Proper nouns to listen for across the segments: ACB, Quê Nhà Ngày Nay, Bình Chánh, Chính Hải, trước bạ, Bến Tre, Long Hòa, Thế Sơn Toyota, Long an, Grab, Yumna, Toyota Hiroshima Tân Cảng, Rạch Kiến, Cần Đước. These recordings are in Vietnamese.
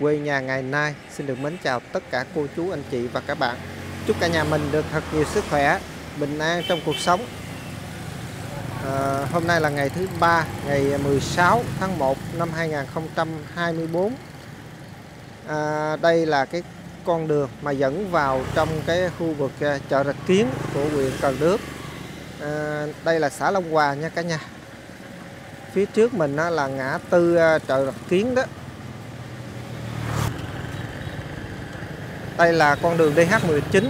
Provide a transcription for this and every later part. quê nhà ngày nay. Xin được mến chào tất cả cô chú, anh chị và các bạn. Chúc cả nhà mình được thật nhiều sức khỏe, bình an trong cuộc sống. Hôm nay là ngày thứ ba, ngày 16 tháng 1 năm 2024. Đây là cái con đường mà dẫn vào trong cái khu vực chợ Rạch Kiến của huyện Cần Đước. Đây là xã Long Hòa nha cả nhà. Phía trước mình là ngã tư chợ Rạch Kiến đó. Đây là con đường DH19.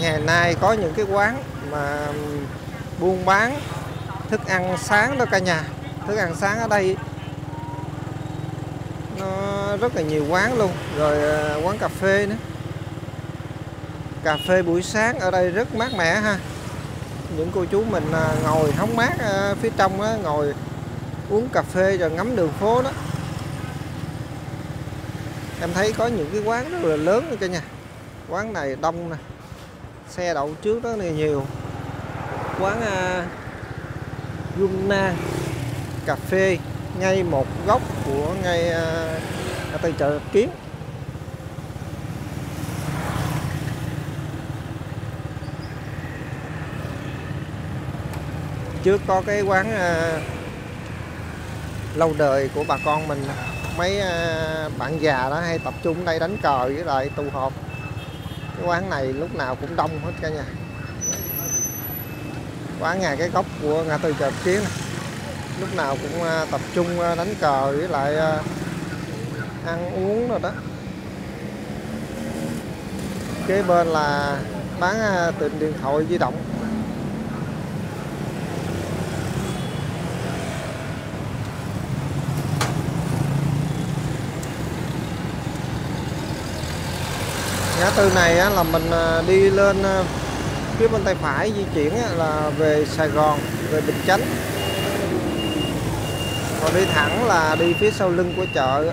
Ngày nay có những cái quán mà buôn bán thức ăn sáng đó cả nhà. Thức ăn sáng ở đây nó rất là nhiều quán luôn. Rồi quán cà phê nữa. Cà phê buổi sáng ở đây rất mát mẻ ha. Những cô chú mình ngồi hóng mát phía trong đó, ngồi uống cà phê rồi ngắm đường phố đó. Em thấy có những cái quán rất là lớn nữa cả nhà. Quán này đông nè, xe đậu trước đó này nhiều. Quán Yumna cà phê ngay một góc của ngay từ chợ Rạch Kiến. Trước có cái quán lâu đời của bà con mình, mấy bạn già đó hay tập trung đây đánh cờ với lại tụ họp. Cái quán này lúc nào cũng đông hết cả nhà. Quán ngay cái góc của ngã tư chợ Rạch Kiến này, lúc nào cũng tập trung đánh cờ với lại ăn uống rồi đó. Kế bên là bán tiệm điện thoại di động. Ngã tư này là mình đi lên phía bên tay phải, di chuyển là về Sài Gòn, về Bình Chánh. Còn đi thẳng là đi phía sau lưng của chợ.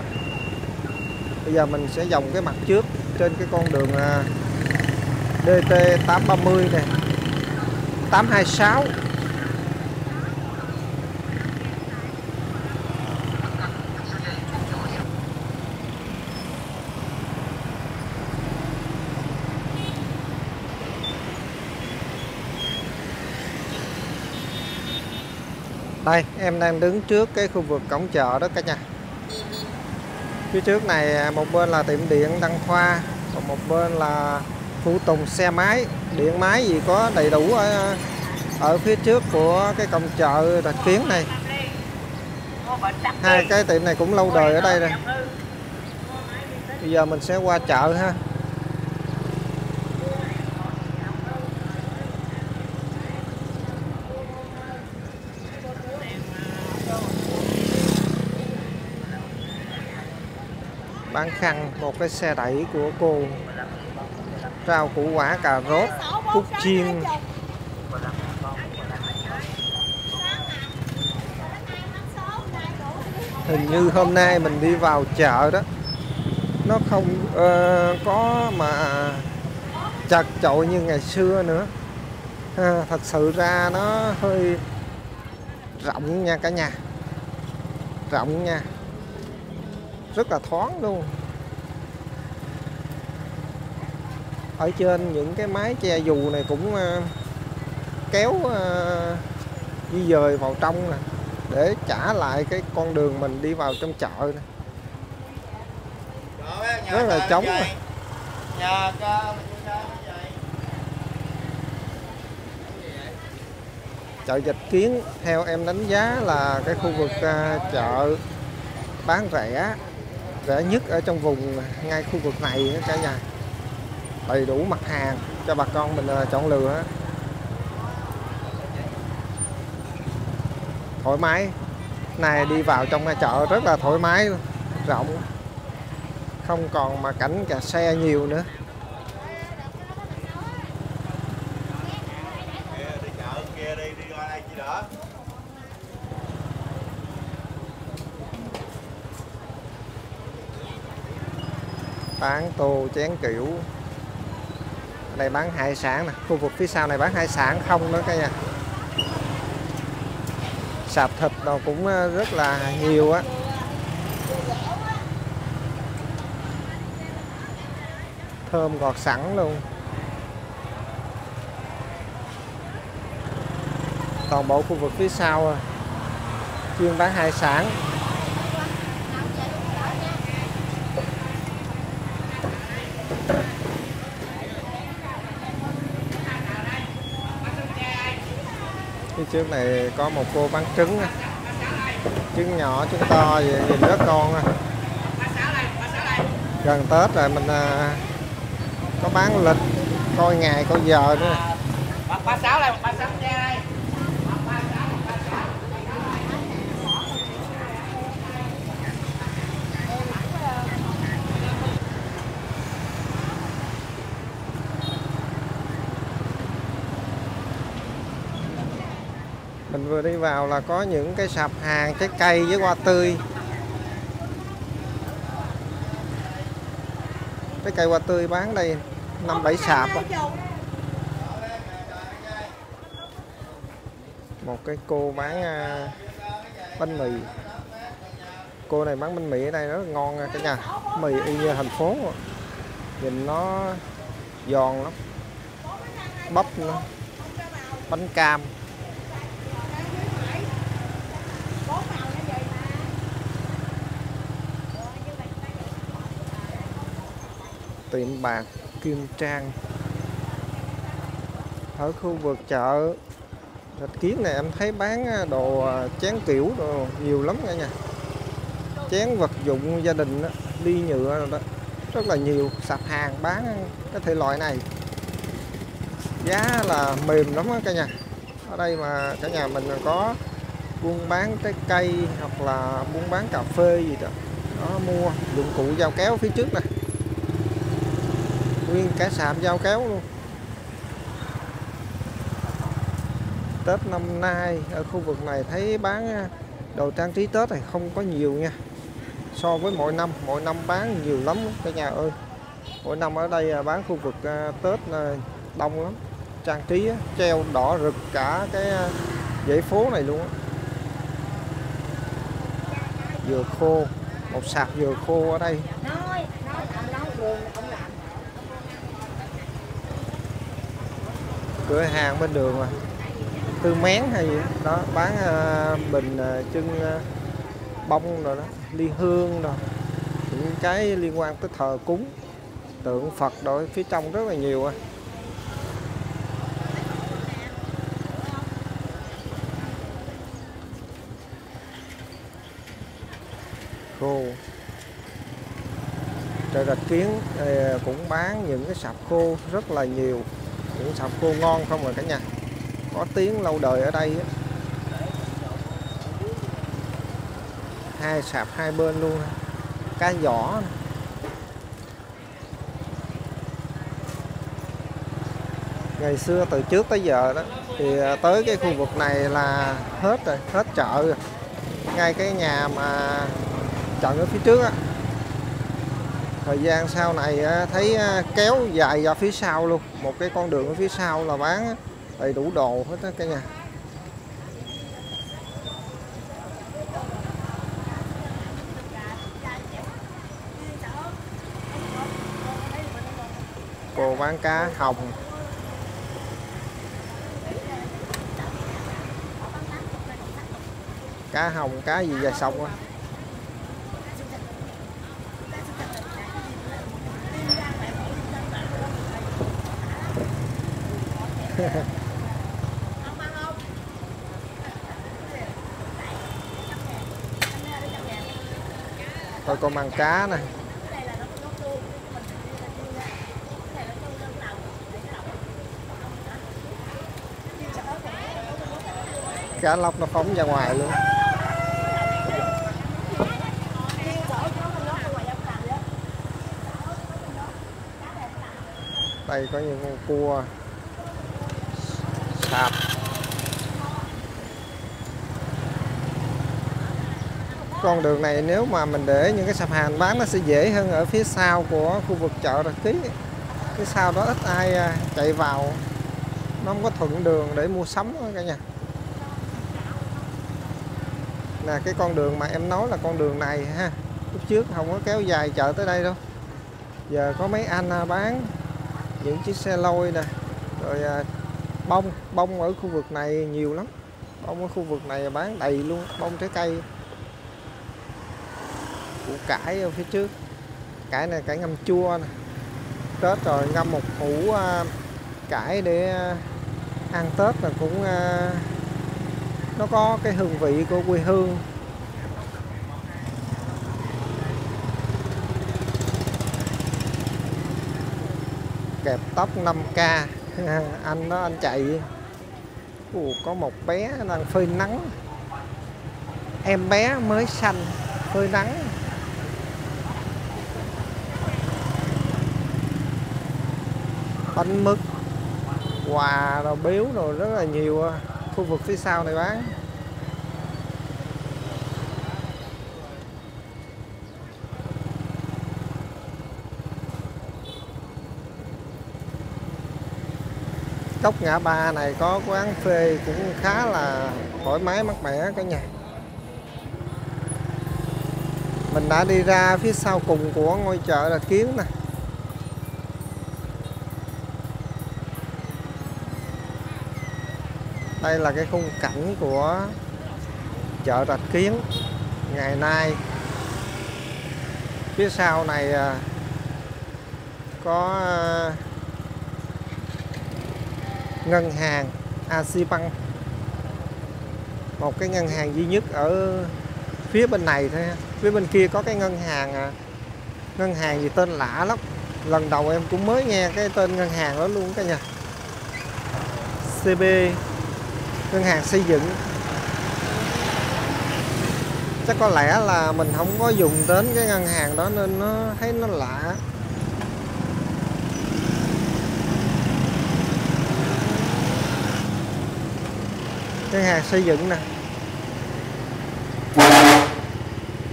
Bây giờ mình sẽ vòng cái mặt trước trên cái con đường DT 830 này, 826. Đây, em đang đứng trước cái khu vực cổng chợ đó cả nhà. Phía trước này một bên là tiệm điện Đăng Khoa, còn một bên là phụ tùng xe máy, điện máy gì có đầy đủ ở phía trước của cái cổng chợ Rạch Kiến này. Hai cái tiệm này cũng lâu đời ở đây rồi. Bây giờ mình sẽ qua chợ ha. Bán khăn, một cái xe đẩy của cô, rau củ quả, cà rốt, cúc chiên. Hình như hôm nay mình đi vào chợ đó, nó không có mà chật chội như ngày xưa nữa. Thật sự ra nó hơi rộng nha cả nhà. Rộng nha, rất là thoáng luôn. Ở trên những cái mái che dù này cũng kéo di dời vào trong nè, để trả lại cái con đường mình đi vào trong chợ này. Rất là trống. Chợ Rạch Kiến theo em đánh giá là cái khu vực chợ bán rẻ, rẻ nhất ở trong vùng ngay khu vực này cả nhà. Đầy đủ mặt hàng cho bà con mình chọn lựa, thoải mái. Này đi vào trong chợ rất là thoải mái, rộng, không còn mà cảnh cả xe nhiều nữa. Bán tô chén kiểu. Ở đây bán hải sản nè, khu vực phía sau này bán hải sản không đó cả nhà. Sạp thịt nó cũng rất là nhiều á. thơm ngọt sẵn luôn. Toàn bộ khu vực phía sau chuyên bán hải sản. Phía trước này có một cô bán trứng, trứng nhỏ trứng to vậy, nhìn rất con. Gần Tết rồi mình có bán lịch, coi ngày coi giờ nữa. 36 đây, 36 đây. Mình vừa đi vào là có những cái sạp hàng trái cây với hoa tươi. Cái cây hoa tươi bán đây 5-7 sạp. Một cái cô bán bánh mì. Cô này bán bánh mì ở đây rất là ngon cả nhà. Mì y như thành phố. Nhìn nó giòn lắm. Bắp nữa. Bánh cam. Tiệm bạc Kim Trang. Ở khu vực chợ Rạch Kiến này em thấy bán đồ chén kiểu đồ nhiều lắm cả nhà. Chén vật dụng gia đình đó, ly nhựa rồi đó. Rất là nhiều sạp hàng bán cái thể loại này. Giá là mềm lắm cả nhà. Ở đây mà cả nhà mình có buôn bán trái cây hoặc là buôn bán cà phê gì đó. Đó, mua dụng cụ dao kéo phía trước này. Nguyên cả sạp dao kéo luôn. Tết năm nay ở khu vực này thấy bán đồ trang trí Tết này không có nhiều nha. So với mỗi năm bán nhiều lắm cả nhà ơi. Mỗi năm ở đây bán khu vực Tết đông lắm. Trang trí treo đỏ rực cả cái dãy phố này luôn. Dừa khô, một sạp dừa khô ở đây. Cửa hàng bên đường mà Tư Mén hay gì đó bán bình chưng bông rồi đó, ly hương rồi những cái liên quan tới thờ cúng tượng Phật rồi, phía trong rất là nhiều. Khô trời Rạch Kiến cũng bán những cái sạp khô rất là nhiều. Những sạp khô ngon không rồi cả nhà. Có tiếng lâu đời ở đây á. Hai sạp hai bên luôn. Cá giỏ. Ngày xưa từ trước tới giờ đó thì tới cái khu vực này là hết rồi, hết chợ rồi. Ngay cái nhà mà chợ ở phía trước á. Thời gian sau này thấy kéo dài ra phía sau luôn. Một cái con đường ở phía sau là bán đầy đủ đồ hết á cả nhà. Cô bán cá hồng. Cá hồng, cá gì về sông á. Thôi con mang cá này. Cá lóc nó phóng ra ngoài luôn. Đây có những con cua. Sạp. Con đường này nếu mà mình để những cái sạp hàng bán nó sẽ dễ hơn ở phía sau của khu vực chợ Rạch Kiến. Phía sau đó ít ai chạy vào, nó không có thuận đường để mua sắm cả nhà. Là cái con đường mà em nói là con đường này ha, lúc trước không có kéo dài chợ tới đây đâu. Giờ có mấy anh bán những chiếc xe lôi nè, rồi bông ở khu vực này nhiều lắm, bông ở khu vực này bán đầy luôn, bông trái cây, củ cải ở phía trước, cải này cải ngâm chua nè, Tết rồi ngâm một hũ cải để ăn Tết là cũng nó có cái hương vị của quê hương. Kẹp tóc 5k anh đó, anh chạy. Ủa, có một bé đang phơi nắng, em bé mới sanh phơi nắng. Bánh mứt, quà rồi biếu rồi rất là nhiều. Khu vực phía sau này bán góc ngã ba này có quán phê cũng khá là thoải mái mát mẻ cả nhà. Mình đã đi ra phía sau cùng của ngôi chợ Rạch Kiến nè. Đây là cái khung cảnh của chợ Rạch Kiến ngày nay. Phía sau này có ngân hàng ACB, một cái ngân hàng duy nhất ở phía bên này thôi. Phía bên kia có cái ngân hàng gì tên lạ lắm, lần đầu em cũng mới nghe cái tên ngân hàng đó luôn cả nhà. ACB, ngân hàng xây dựng. Chắc có lẽ là mình không có dùng đến cái ngân hàng đó nên nó thấy nó lạ. Ngân hàng xây dựng nè.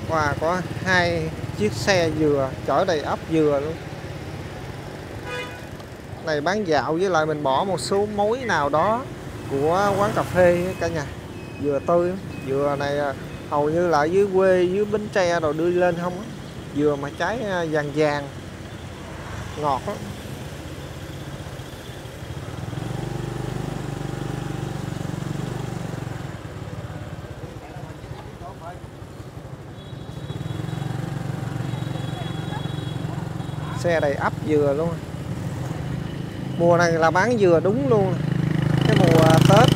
Wow, có hai chiếc xe dừa chở đầy ắp dừa luôn. Này bán dạo, với lại mình bỏ một số mối nào đó của quán cà phê cả nhà. Dừa tươi, dừa này hầu như là dưới quê, dưới Bến Tre rồi đưa lên không á. Dừa mà trái vàng vàng, ngọt lắm. Xe đầy ắp dừa luôn. Mùa này là bán dừa đúng luôn. Cái mùa Tết,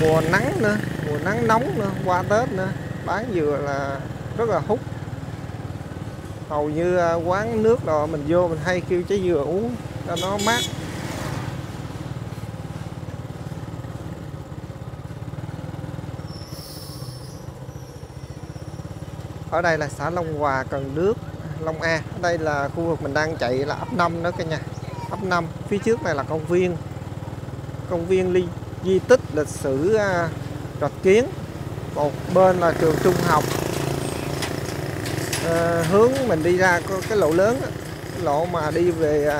mùa nắng nữa, mùa nắng nóng nữa, qua Tết nữa, bán dừa là rất là hút. Hầu như quán nước rồi mình vô mình hay kêu trái dừa uống cho nó mát. Ở đây là xã Long Hòa, Cần Đước, Long A. Ở đây là khu vực mình đang chạy là ấp 5 đó cả nhà. Ấp 5 phía trước này là công viên di tích lịch sử Rạch Kiến. Một bên là trường trung học. Hướng mình đi ra có cái lộ lớn, cái lộ mà đi về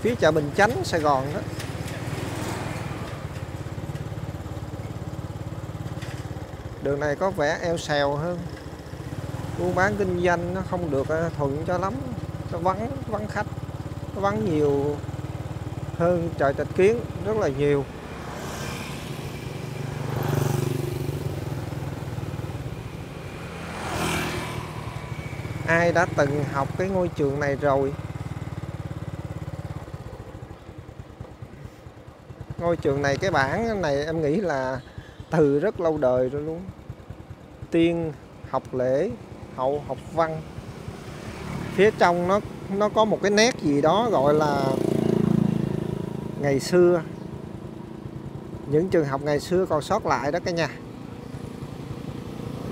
phía chợ Bình Chánh Sài Gòn đó. Đường này có vẻ eo xèo hơn, buôn bán kinh doanh nó không được thuận cho lắm, nó vắng khách, nó vắng nhiều hơn chợ Rạch Kiến rất là nhiều. Ai đã từng học cái ngôi trường này rồi? Ngôi trường này, cái bảng này em nghĩ là từ rất lâu đời rồi luôn. Tiên học lễ, hậu học văn. Phía trong nó có một cái nét gì đó gọi là ngày xưa, những trường học ngày xưa còn sót lại đó cả nhà.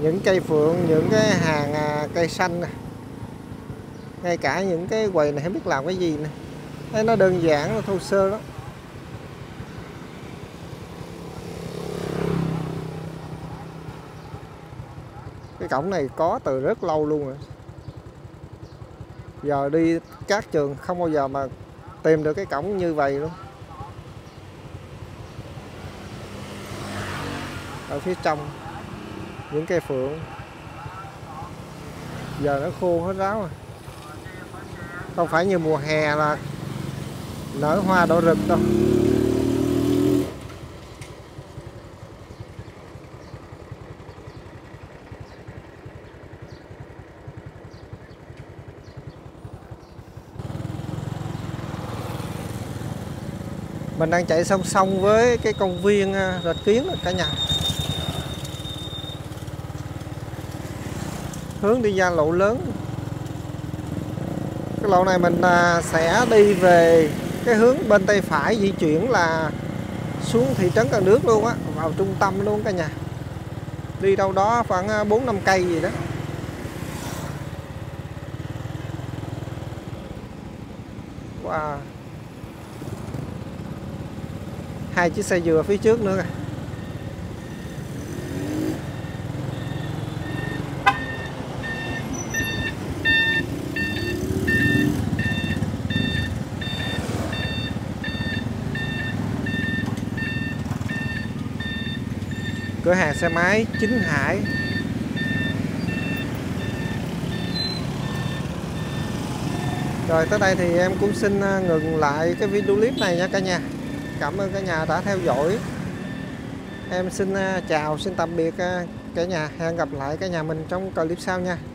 Những cây phượng, những cái hàng cây xanh nè, ngay cả những cái quầy này không biết làm cái gì nè. Thấy nó đơn giản, nó thô sơ đó. Cái cổng này có từ rất lâu luôn rồi. Giờ đi các trường không bao giờ mà tìm được cái cổng như vậy luôn. Ở phía trong những cây phượng. giờ nó khô hết ráo rồi, không phải như mùa hè là nở hoa đỏ rực đâu. Mình đang chạy song song với cái công viên Rạch Kiến cả nhà. Hướng đi ra lộ lớn. Cái lộ này mình sẽ đi về cái hướng bên tay phải, di chuyển là xuống thị trấn Cần Đước luôn á, vào trung tâm luôn cả nhà. Đi đâu đó khoảng 4-5 cây gì đó. Wow. Hai chiếc xe dừa phía trước nữa. Cửa hàng xe máy Chính Hải. Rồi tới đây thì em cũng xin ngừng lại cái video clip này nha cả nhà. Cảm ơn cả nhà đã theo dõi. Em xin chào, xin tạm biệt cả nhà. Hẹn gặp lại cả nhà mình trong clip sau nha.